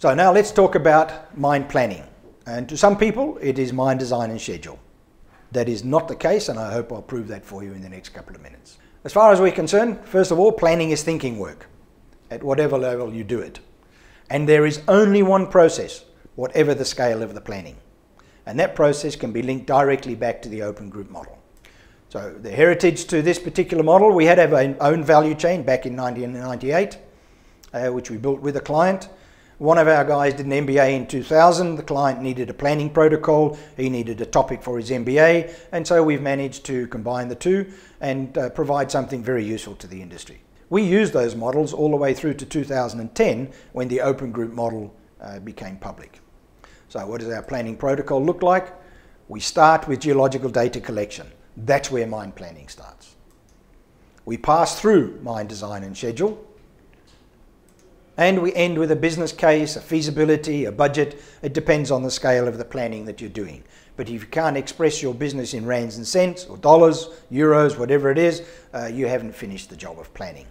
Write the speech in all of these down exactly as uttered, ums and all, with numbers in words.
So now let's talk about mine planning. And to some people, it is mine design and schedule. That is not the case, and I hope I'll prove that for you in the next couple of minutes. As far as we're concerned, first of all, planning is thinking work, at whatever level you do it. And there is only one process, whatever the scale of the planning. And that process can be linked directly back to the Open Group model. So the heritage to this particular model, we had our own value chain back in nineteen ninety-eight, uh, which we built with a client. One of our guys did an M B A in two thousand. The client needed a planning protocol. He needed a topic for his M B A. And so we've managed to combine the two and uh, provide something very useful to the industry. We used those models all the way through to two thousand ten when the Open Group model uh, became public. So what does our planning protocol look like? We start with geological data collection. That's where mine planning starts. We pass through mine design and schedule. And we end with a business case, a feasibility, a budget. It depends on the scale of the planning that you're doing. But if you can't express your business in rands and cents, or dollars, euros, whatever it is, uh, you haven't finished the job of planning.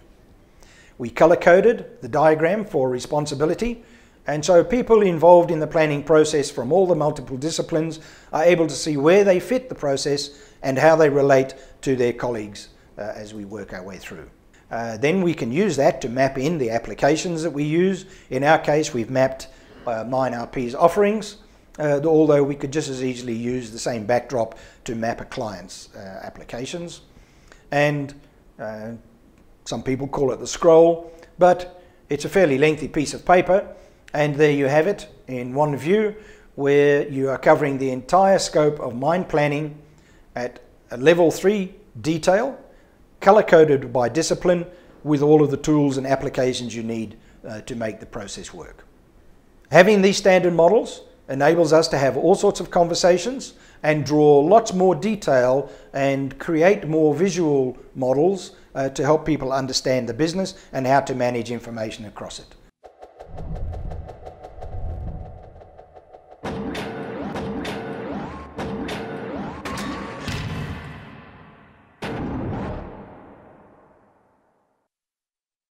We color-coded the diagram for responsibility. And so people involved in the planning process from all the multiple disciplines are able to see where they fit the process and how they relate to their colleagues uh, as we work our way through. Uh, then we can use that to map in the applications that we use. In our case, we've mapped uh, MineRP's offerings, uh, although we could just as easily use the same backdrop to map a client's uh, applications. And uh, some people call it the scroll, but it's a fairly lengthy piece of paper. And there you have it in one view, where you are covering the entire scope of mine planning at a level three detail, color-coded by discipline, with all of the tools and applications you need uh, to make the process work. Having these standard models enables us to have all sorts of conversations and draw lots more detail and create more visual models uh, to help people understand the business and how to manage information across it.